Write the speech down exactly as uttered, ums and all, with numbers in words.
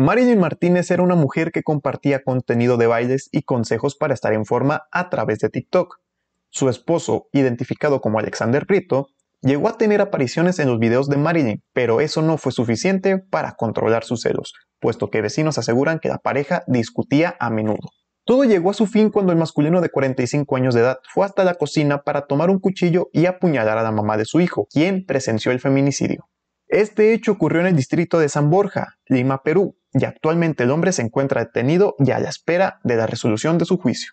Marilyn Martínez era una mujer que compartía contenido de bailes y consejos para estar en forma a través de TikTok. Su esposo, identificado como Alexander Brito, llegó a tener apariciones en los videos de Marilyn, pero eso no fue suficiente para controlar sus celos, puesto que vecinos aseguran que la pareja discutía a menudo. Todo llegó a su fin cuando el masculino de cuarenta y cinco años de edad fue hasta la cocina para tomar un cuchillo y apuñalar a la mamá de su hijo, quien presenció el feminicidio. Este hecho ocurrió en el distrito de San Borja, Lima, Perú, y actualmente el hombre se encuentra detenido y a la espera de la resolución de su juicio.